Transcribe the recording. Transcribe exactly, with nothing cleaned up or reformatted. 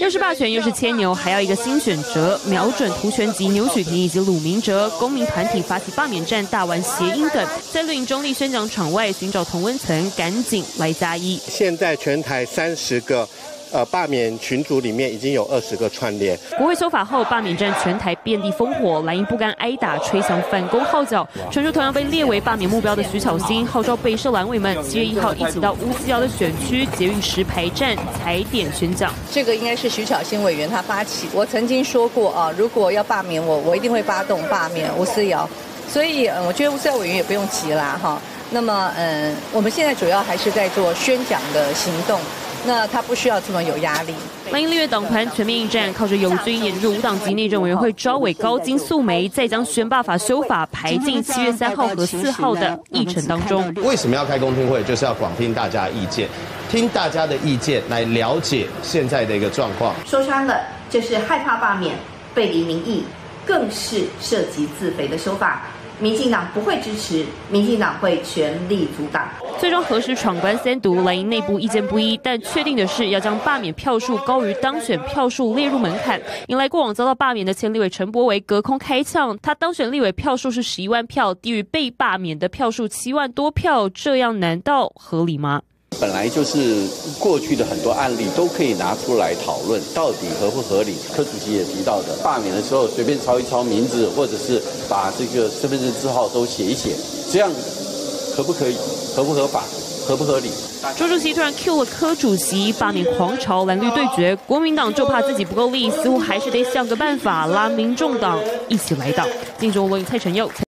又是罢选，又是牵牛，还要一个新选择，瞄准涂全集、牛许婷以及鲁明哲，公民团体发起罢免战，大玩谐音梗，在绿营中立宣讲场外寻找同温层，赶紧来加一。现在全台三十个。 呃，罢免群组里面已经有二十个串联。国会修法后，罢免战全台遍地烽火，蓝营不甘挨打，吹响反攻号角。传出同样被列为罢免目标的徐巧芯，号召被设蓝委们七月一号一起到乌溪寮的选区捷运石牌站踩点宣讲。这个应该是徐巧芯委员他发起。我曾经说过啊，如果要罢免我，我一定会发动罢免乌溪寮。所以，嗯，我觉得乌溪寮委员也不用急啦，哈。那么，嗯，我们现在主要还是在做宣讲的行动。 那他不需要这么有压力。蓝营立院党团全面应战，靠着友军引入无党籍内政委员会召委高金素梅，再将选罢法修法排进七月三号和四号的议程当中。为什么要开公听会？就是要广听大家意见，听大家的意见来了解现在的一个状况。说穿了，就是害怕罢免背离民意，更是涉及自肥的修法。 民进党不会支持，民进党会全力阻挡。最终何时闯关三读，蓝营内部意见不一，但确定的是要将罢免票数高于当选票数列入门槛。迎来过往遭到罢免的前立委陈柏惟隔空开呛，他当选立委票数是十一万票，低于被罢免的票数七万多票，这样难道合理吗？ 本来就是过去的很多案例都可以拿出来讨论，到底合不合理？柯主席也提到的，罢免的时候随便抄一抄名字，或者是把这个身份证字号都写一写，这样可不可以？合不合法？合不合理？周主席突然 Q 了柯主席，罢免狂潮蓝绿对决，国民党就怕自己不够力，似乎还是得想个办法拉民众党一起来挡。镜中我蔡承佑。